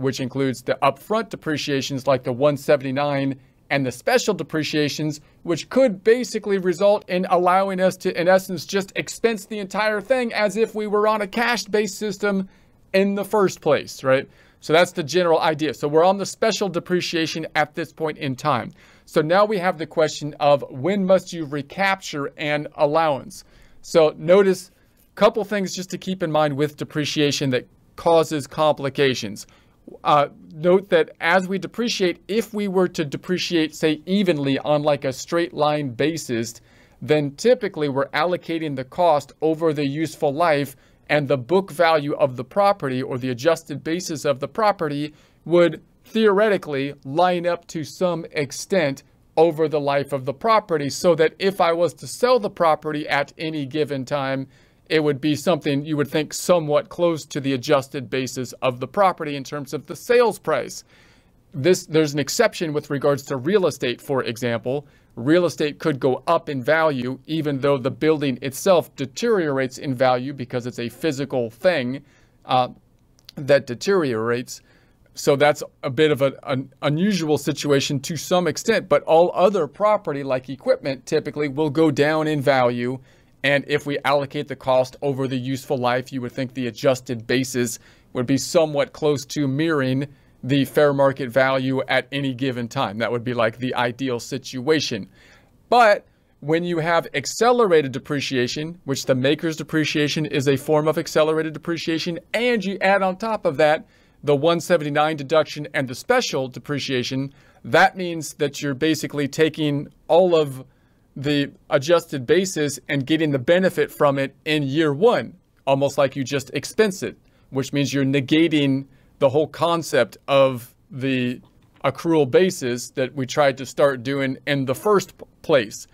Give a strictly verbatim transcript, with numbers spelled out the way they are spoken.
which includes the upfront depreciations like the one seventy-nine and the special depreciations, which could basically result in allowing us to, in essence, just expense the entire thing as if we were on a cash-based system in the first place, right? So that's the general idea. So we're on the special depreciation at this point in time. So now we have the question of when must you recapture an allowance? So notice a couple things just to keep in mind with depreciation that causes complications. Uh, note that as we depreciate, if we were to depreciate, say, evenly on like a straight line basis, then typically we're allocating the cost over the useful life, and the book value of the property or the adjusted basis of the property would theoretically line up to some extent over the life of the property, so that if I was to sell the property at any given time, it would be something you would think somewhat close to the adjusted basis of the property in terms of the sales price. This, there's an exception with regards to real estate, for example. Real estate could go up in value even though the building itself deteriorates in value because it's a physical thing uh, that deteriorates. So that's a bit of a, an unusual situation to some extent, but all other property like equipment typically will go down in value. And if we allocate the cost over the useful life, you would think the adjusted basis would be somewhat close to mirroring the fair market value at any given time. That would be like the ideal situation. But when you have accelerated depreciation, which the maker's depreciation is a form of accelerated depreciation, and you add on top of that the one seventy-nine deduction and the special depreciation, that means that you're basically taking all of the adjusted basis and getting the benefit from it in year one, almost like you just expense it, which means you're negating the whole concept of the accrual basis that we tried to start doing in the first place.